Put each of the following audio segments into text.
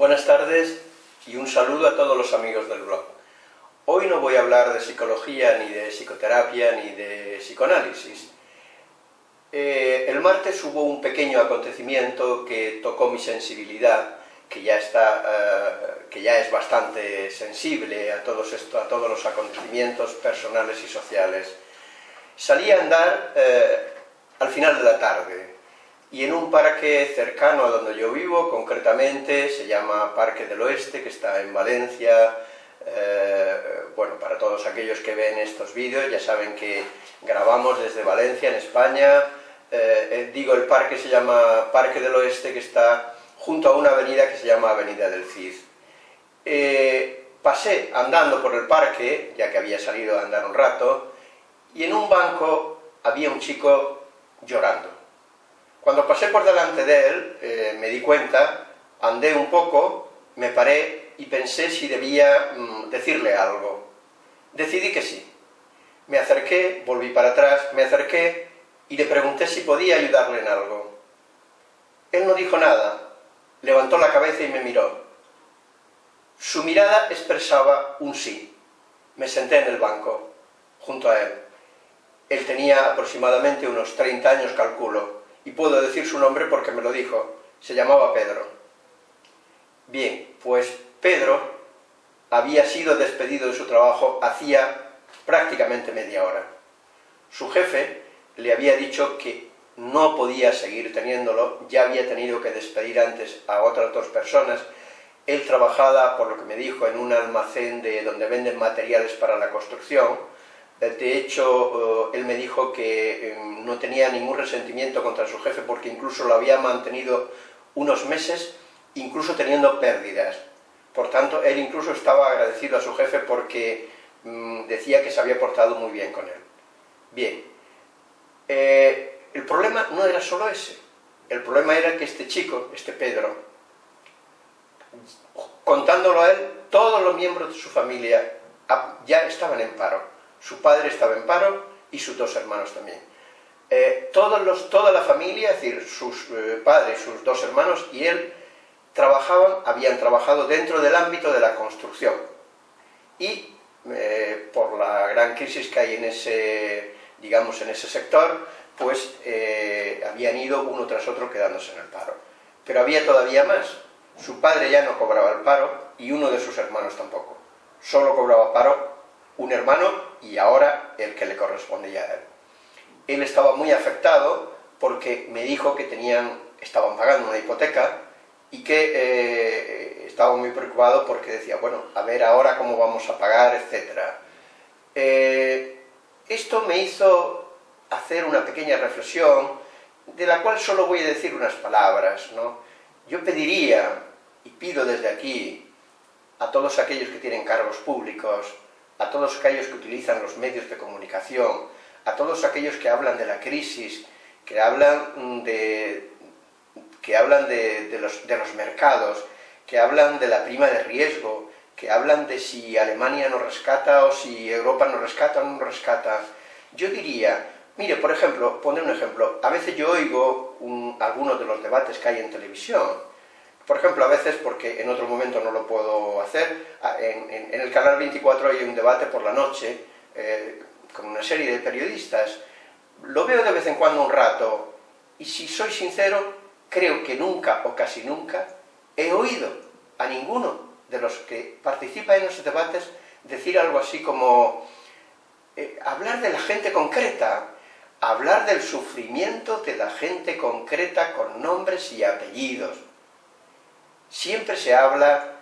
Buenas tardes y un saludo a todos los amigos del blog. Hoy no voy a hablar de psicología, ni de psicoterapia, ni de psicoanálisis. El martes hubo un pequeño acontecimiento que tocó mi sensibilidad, que ya es bastante sensible a todos los acontecimientos personales y sociales. Salí a andar al final de la tarde y en un parque cercano a donde yo vivo, concretamente se llama Parque del Oeste, que está en Valencia. Bueno, para todos aquellos que ven estos vídeos ya saben que grabamos desde Valencia, en España. Digo, el parque se llama Parque del Oeste, que está junto a una avenida que se llama Avenida del Cid. Pasé andando por el parque, ya que había salido a andar un rato, y en un banco había un chico llorando. Cuando pasé por delante de él, me di cuenta, andé un poco, me paré y pensé si debía decirle algo. Decidí que sí. Me acerqué, volví para atrás, me acerqué y le pregunté si podía ayudarle en algo. Él no dijo nada. Levantó la cabeza y me miró. Su mirada expresaba un sí. Me senté en el banco, junto a él. Él tenía aproximadamente unos 30 años, calculo, y puedo decir su nombre porque me lo dijo. Se llamaba Pedro. Bien, pues Pedro había sido despedido de su trabajo hacía prácticamente media hora. Su jefe le había dicho que no podía seguir teniéndolo, ya había tenido que despedir antes a otras dos personas. Él trabajaba, por lo que me dijo, en un almacén donde venden materiales para la construcción. De hecho, él me dijo que no tenía ningún resentimiento contra su jefe porque incluso lo había mantenido unos meses, incluso teniendo pérdidas. Por tanto, él incluso estaba agradecido a su jefe porque decía que se había portado muy bien con él. Bien. El problema no era solo ese, el problema era que este chico, este Pedro, contándolo a él, todos los miembros de su familia ya estaban en paro. Su padre estaba en paro y sus dos hermanos también. Toda la familia, es decir, sus padres, sus dos hermanos y él, habían trabajado dentro del ámbito de la construcción. Y por la gran crisis que hay en ese, digamos, en ese sector, pues habían ido uno tras otro quedándose en el paro. Pero había todavía más. Su padre ya no cobraba el paro y uno de sus hermanos tampoco. Solo cobraba paro un hermano y ahora el que le correspondía a él. Él estaba muy afectado porque me dijo que estaban pagando una hipoteca y que estaba muy preocupado porque decía, bueno, a ver ahora cómo vamos a pagar, etc. Esto me hizo hacer una pequeña reflexión, de la cual solo voy a decir unas palabras, ¿no? Yo pediría, y pido desde aquí, a todos aquellos que tienen cargos públicos, a todos aquellos que utilizan los medios de comunicación, a todos aquellos que hablan de la crisis, que hablan de los mercados, que hablan de la prima de riesgo, que hablan de si Alemania nos rescata o si Europa nos rescata o no nos rescata. Yo diría, mire, por ejemplo, poner un ejemplo, a veces yo oigo algunos de los debates que hay en televisión. Por ejemplo, a veces, porque en otro momento no lo puedo hacer, en el Canal 24 hay un debate por la noche con una serie de periodistas. Lo veo de vez en cuando un rato y si soy sincero, creo que nunca o casi nunca he oído a ninguno de los que participa en esos debates decir algo así como hablar de la gente concreta. Hablar del sufrimiento de la gente concreta con nombres y apellidos. Siempre se habla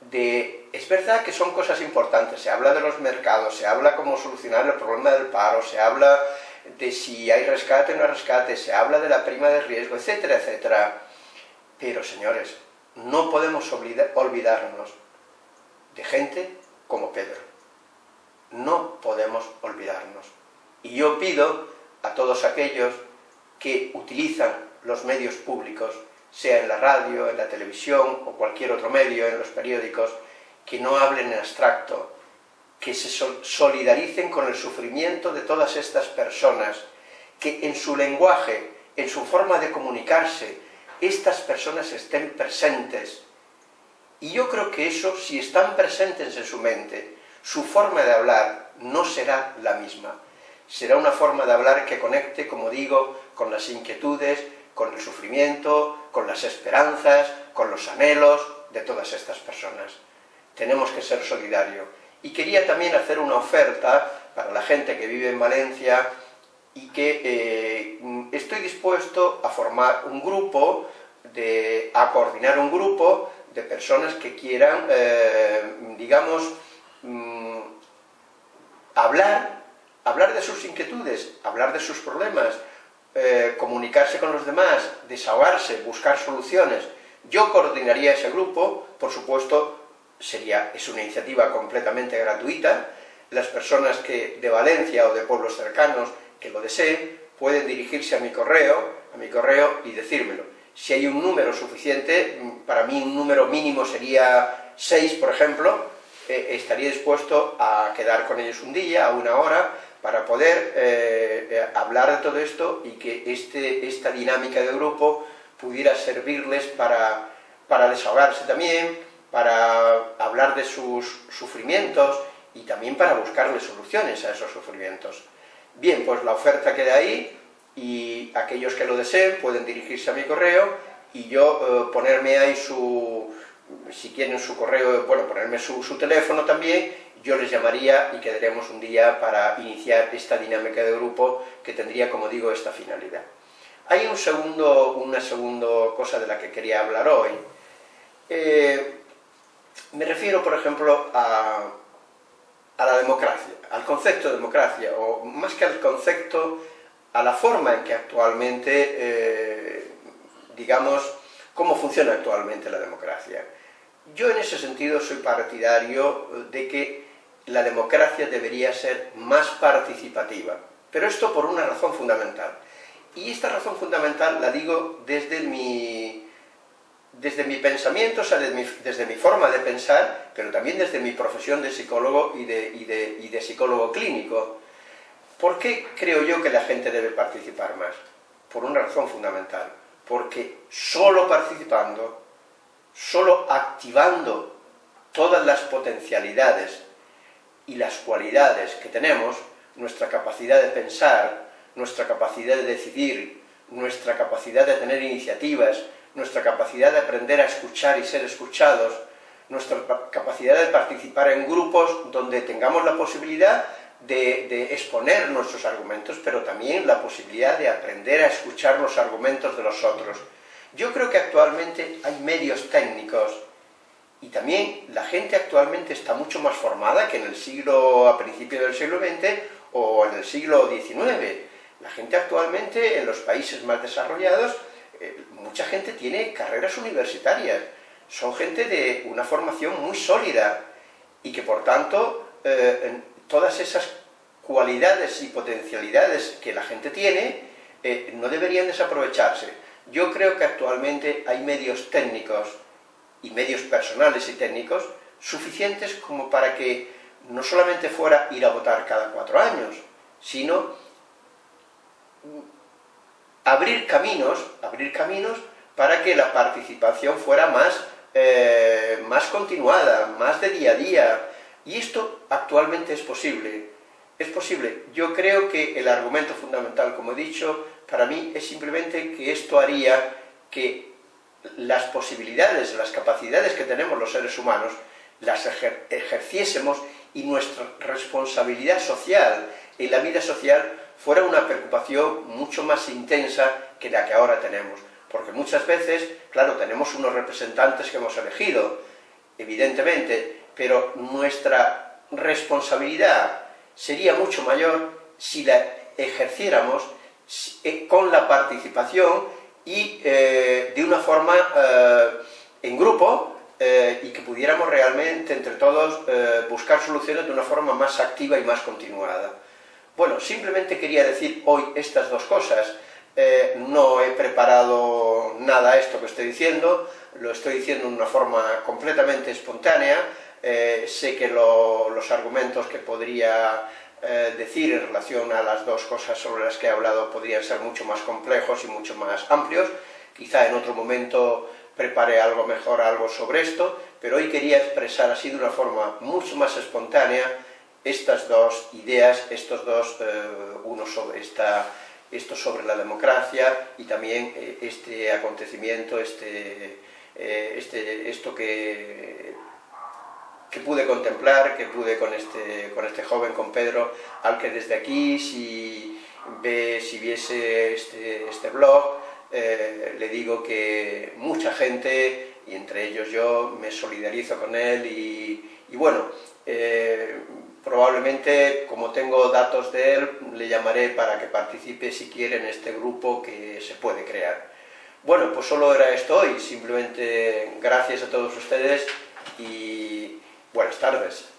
de... Es verdad que son cosas importantes, se habla de los mercados, se habla cómo solucionar el problema del paro, se habla de si hay rescate o no hay rescate, se habla de la prima de riesgo, etcétera, etcétera. Pero, señores, no podemos olvidarnos de gente como Pedro. No podemos olvidarnos. Y yo pido a todos aquellos que utilizan los medios públicos, sea en la radio, en la televisión o cualquier otro medio, en los periódicos, que no hablen en abstracto, que se solidaricen con el sufrimiento de todas estas personas, que en su lenguaje, en su forma de comunicarse, estas personas estén presentes Y yo creo que eso, si están presentes en su mente, su forma de hablar no será la misma. Será una forma de hablar que conecte, como digo, con las inquietudes, con el sufrimiento, con las esperanzas, con los anhelos de todas estas personas. Tenemos que ser solidarios. Y quería también hacer una oferta para la gente que vive en Valencia y que estoy dispuesto a formar un grupo, a coordinar un grupo de personas que quieran, hablar de sus inquietudes, hablar de sus problemas, comunicarse con los demás, desahogarse, buscar soluciones. Yo coordinaría ese grupo, por supuesto, es una iniciativa completamente gratuita. Las personas de Valencia o de pueblos cercanos que lo deseen pueden dirigirse a mi correo y decírmelo. Si hay un número suficiente, para mí un número mínimo sería 6, por ejemplo, estaría dispuesto a quedar con ellos un día, a una hora, para poder hablar de todo esto y que esta dinámica de grupo pudiera servirles para desahogarse también, para hablar de sus sufrimientos y también para buscarle soluciones a esos sufrimientos. Bien, pues la oferta queda ahí y aquellos que lo deseen pueden dirigirse a mi correo y yo ponerme ahí si quieren su correo, bueno, ponerme su teléfono también, yo les llamaría y quedaremos un día para iniciar esta dinámica de grupo que tendría, como digo, esta finalidad. Hay una segunda cosa de la que quería hablar hoy. Me refiero, por ejemplo, a la democracia, al concepto de democracia, o más que al concepto, a la forma en que actualmente, cómo funciona actualmente la democracia. Yo en ese sentido soy partidario de que la democracia debería ser más participativa, pero esto por una razón fundamental. Y esta razón fundamental la digo desde mi pensamiento, o sea, desde mi forma de pensar, pero también desde mi profesión de psicólogo y de psicólogo clínico. ¿Por qué creo yo que la gente debe participar más? Por una razón fundamental, porque solo participando, solo activando todas las potencialidades y las cualidades que tenemos, nuestra capacidad de pensar, nuestra capacidad de decidir, nuestra capacidad de tener iniciativas, nuestra capacidad de aprender a escuchar y ser escuchados, nuestra capacidad de participar en grupos donde tengamos la posibilidad de exponer nuestros argumentos, pero también la posibilidad de aprender a escuchar los argumentos de los otros. Yo creo que actualmente hay medios técnicos y también la gente actualmente está mucho más formada que a principios del siglo XX o en el siglo XIX. La gente actualmente en los países más desarrollados, mucha gente tiene carreras universitarias, son gente de una formación muy sólida y que por tanto todas esas cualidades y potencialidades que la gente tiene no deberían desaprovecharse. Yo creo que actualmente hay medios técnicos y medios personales y técnicos suficientes como para que no solamente fuera ir a votar cada 4 años, sino abrir caminos para que la participación fuera más continuada, más de día a día. Y esto actualmente es posible. Es posible. Yo creo que el argumento fundamental, como he dicho, para mí es simplemente que esto haría que las posibilidades, las capacidades que tenemos los seres humanos, las ejerciésemos y nuestra responsabilidad social en la vida social fuera una preocupación mucho más intensa que la que ahora tenemos. Porque muchas veces, claro, tenemos unos representantes que hemos elegido, evidentemente, pero nuestra responsabilidad sería mucho mayor si la ejerciéramos con la participación y de una forma en grupo y que pudiéramos realmente entre todos buscar soluciones de una forma más activa y más continuada. Bueno, simplemente quería decir hoy estas dos cosas. No he preparado nada a esto que estoy diciendo, lo estoy diciendo de una forma completamente espontánea. Sé que los argumentos que podría decir en relación a las dos cosas sobre las que he hablado podrían ser mucho más complejos y mucho más amplios. Quizá en otro momento preparé algo mejor, algo sobre esto, pero hoy quería expresar así de una forma mucho más espontánea estas dos ideas, estos dos, uno sobre esto sobre la democracia y también este acontecimiento, esto que pude contemplar, que pude con este joven, con Pedro, al que desde aquí, si viese este blog, le digo que mucha gente, y entre ellos yo, me solidarizo con él y bueno, probablemente, como tengo datos de él, le llamaré para que participe si quiere en este grupo que se puede crear. Bueno, pues solo era esto hoy, simplemente gracias a todos ustedes y buenas tardes.